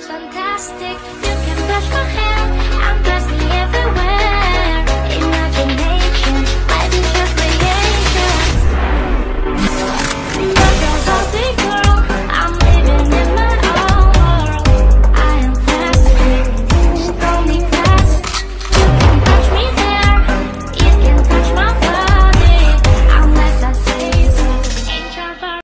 fantastic. You